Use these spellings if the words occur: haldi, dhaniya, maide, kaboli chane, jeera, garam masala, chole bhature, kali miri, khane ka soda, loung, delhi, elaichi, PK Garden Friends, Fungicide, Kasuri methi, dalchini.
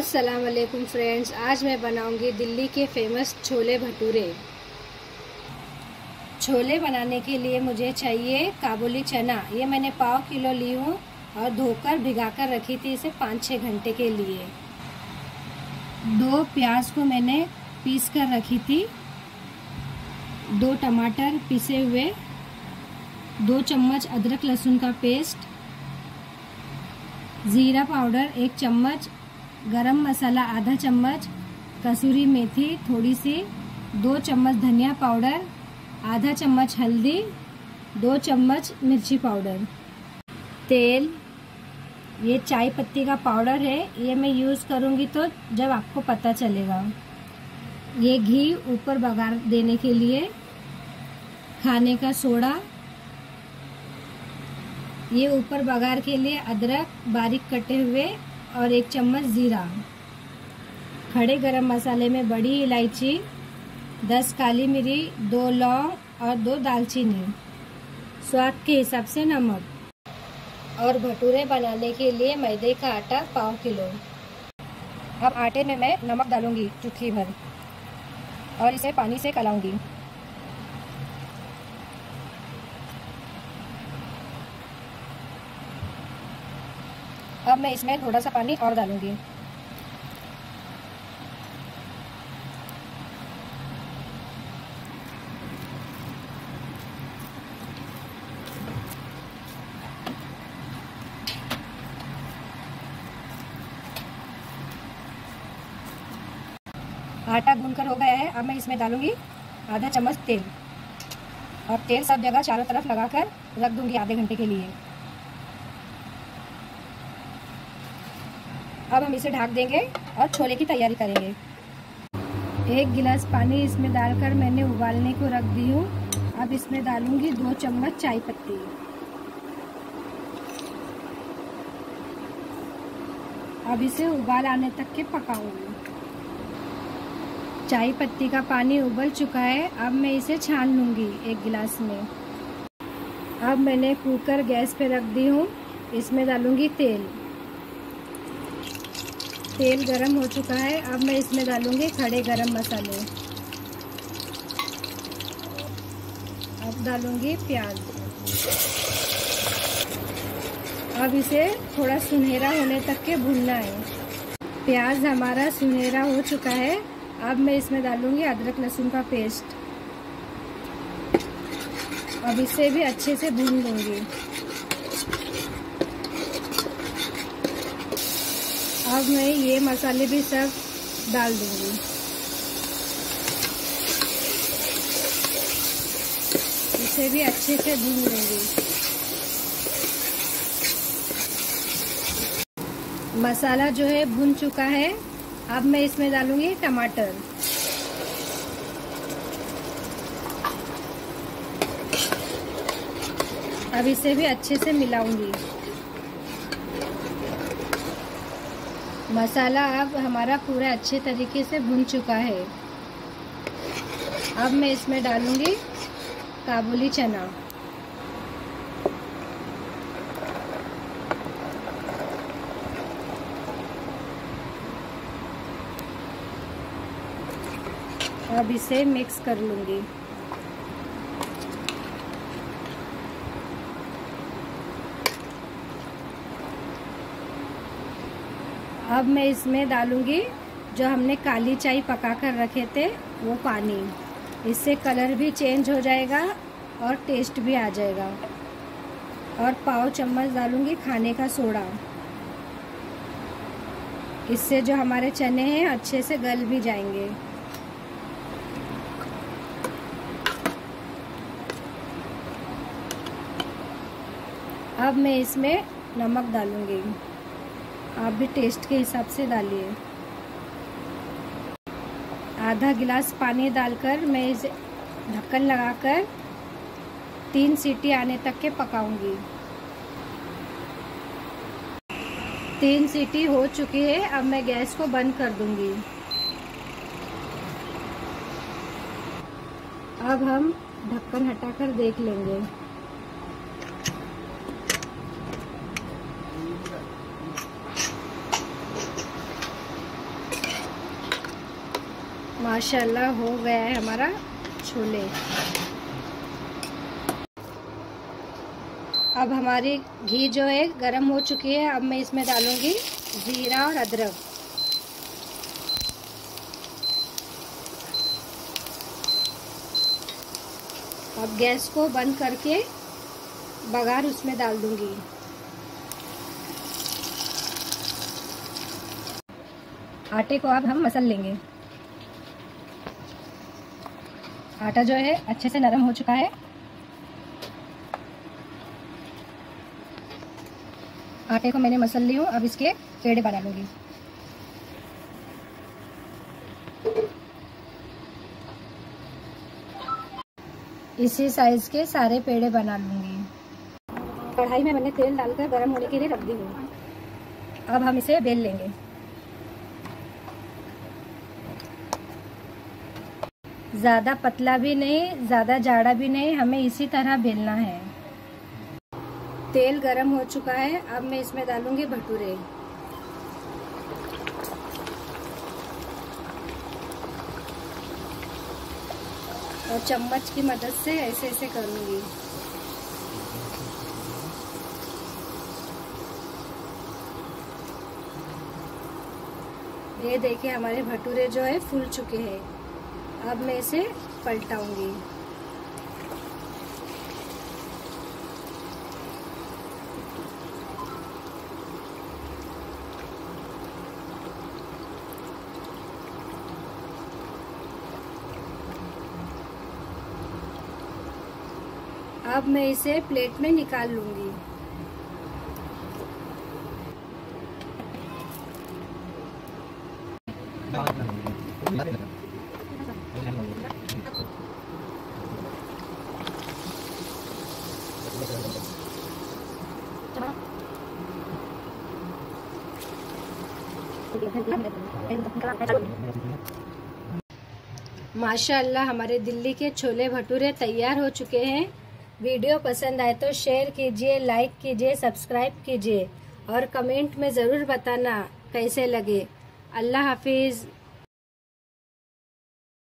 अस्सलाम वालेकुम फ्रेंड्स, आज मैं बनाऊंगी दिल्ली के फेमस छोले भटूरे। छोले बनाने के लिए मुझे चाहिए काबुली चना। ये मैंने पाव किलो ली हूँ और धोकर भिगाकर रखी थी इसे 5-6 घंटे के लिए। 2 प्याज को मैंने पीस कर रखी थी, 2 टमाटर पिसे हुए, 2 चम्मच अदरक लहसुन का पेस्ट, ज़ीरा पाउडर 1 चम्मच, गरम मसाला आधा चम्मच, कसूरी मेथी थोड़ी सी, 2 चम्मच धनिया पाउडर, आधा चम्मच हल्दी, 2 चम्मच मिर्ची पाउडर, तेल। ये चाय पत्ती का पाउडर है, ये मैं यूज़ करूँगी तो जब आपको पता चलेगा। ये घी ऊपर बघार देने के लिए, खाने का सोडा, ये ऊपर बघार के लिए अदरक बारीक कटे हुए और 1 चम्मच जीरा, खड़े गरम मसाले में बड़ी इलायची, 10 काली मिरी, 2 लौंग और 2 दालचीनी, स्वाद के हिसाब से नमक। और भटूरे बनाने के लिए मैदे का आटा पाव किलो। अब आटे में मैं नमक डालूंगी चुटकी भर और इसे पानी से गलाऊंगी। अब मैं इसमें थोड़ा सा पानी और डालूंगी। आटा गूंथकर हो गया है। अब मैं इसमें डालूंगी आधा चम्मच तेल और तेल सब जगह चारों तरफ लगाकर रख दूंगी आधे घंटे के लिए। अब हम इसे ढक देंगे और छोले की तैयारी करेंगे। 1 गिलास पानी इसमें डालकर मैंने उबालने को रख दी हूँ। अब इसमें डालूंगी 2 चम्मच चाय पत्ती, अब इसे उबाल आने तक के पकाऊंगी। चाय पत्ती का पानी उबल चुका है, अब मैं इसे छान लूंगी 1 गिलास में। अब मैंने कुकर गैस पे रख दी हूँ, इसमें डालूंगी तेल। तेल गरम हो चुका है, अब मैं इसमें डालूंगी खड़े गरम मसाले। अब डालूंगी प्याज। अब इसे थोड़ा सुनहरा होने तक के भूनना है। प्याज हमारा सुनहरा हो चुका है, अब मैं इसमें डालूंगी अदरक लहसुन का पेस्ट। अब इसे भी अच्छे से भून लूंगी। अब मैं ये मसाले भी सब डाल दूंगी। इसे भी अच्छे से भून लूंगी। मसाला जो है भून चुका है, अब मैं इसमें डालूंगी टमाटर। अब इसे भी अच्छे से मिलाऊंगी। मसाला अब हमारा पूरा अच्छे तरीके से भुन चुका है। अब मैं इसमें डालूंगी काबुली चना। अब इसे मिक्स कर लूंगी। अब मैं इसमें डालूंगी जो हमने काली चाय पका कर रखे थे वो पानी। इससे कलर भी चेंज हो जाएगा और टेस्ट भी आ जाएगा। और पाव चम्मच डालूंगी खाने का सोडा, इससे जो हमारे चने हैं अच्छे से गल भी जाएंगे। अब मैं इसमें नमक डालूंगी, आप भी टेस्ट के हिसाब से डालिए। आधा गिलास पानी डालकर मैं इसे ढक्कन लगाकर 3 सीटी आने तक के पकाऊंगी। 3 सीटी हो चुकी है, अब मैं गैस को बंद कर दूंगी। अब हम ढक्कन हटाकर देख लेंगे। माशाल्लाह हो गया है हमारा छोले। अब हमारी घी जो है गरम हो चुकी है। अब मैं इसमें डालूंगी जीरा और अदरक। अब गैस को बंद करके बघार उसमें डाल दूंगी। आटे को अब हम मसल लेंगे। आटा जो है अच्छे से नरम हो चुका है। आटे को मैंने मसल ली हूँ। अब इसके पेड़े बना लूँगी। इसी साइज के सारे पेड़े बना लूँगी। कढ़ाई में मैंने तेल डालकर गर्म होने के लिए रख दी हूँ। अब हम इसे बेल लेंगे। ज़्यादा पतला भी नहीं, ज़्यादा जाड़ा भी नहीं, हमें इसी तरह बेलना है। तेल गरम हो चुका है। अब मैं इसमें डालूंगी भटूरे। और चम्मच की मदद से ऐसे ऐसे करूंगी। ये देखिए हमारे भटूरे जो है फूल चुके हैं। अब मैं इसे पलटाऊंगी। अब मैं इसे प्लेट में निकाल लूंगी। माशाल्लाह हमारे दिल्ली के छोले भटूरे तैयार हो चुके हैं। वीडियो पसंद आए तो शेयर कीजिए, लाइक कीजिए, सब्सक्राइब कीजिए और कमेंट में ज़रूर बताना कैसे लगे। अल्लाह हाफिज़।